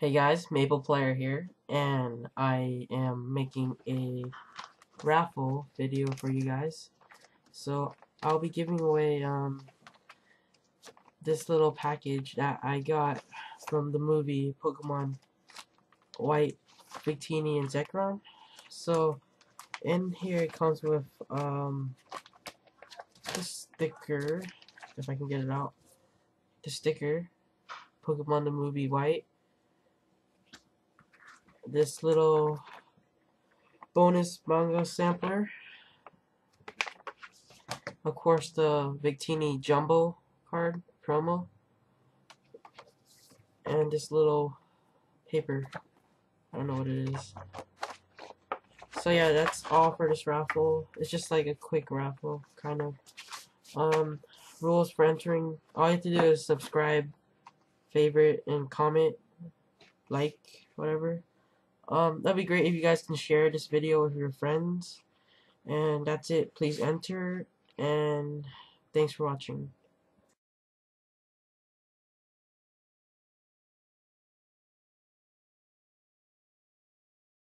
Hey guys, MaplePlayer here, and I am making a raffle video for you guys. So I'll be giving away this little package that I got from the movie Pokemon White, Victini and Zekrom. So in here it comes with the sticker, if I can get it out. The sticker, Pokemon the movie White. This little bonus mango sampler, of course the Victini Jumbo card promo, and this little paper. I don't know what it is. So yeah, that's all for this raffle. It's just like a quick raffle kind of. Rules for entering: all you have to do is subscribe, favorite, and comment, like, whatever. That'd be great if you guys can share this video with your friends. And that's it. Please enter. And thanks for watching.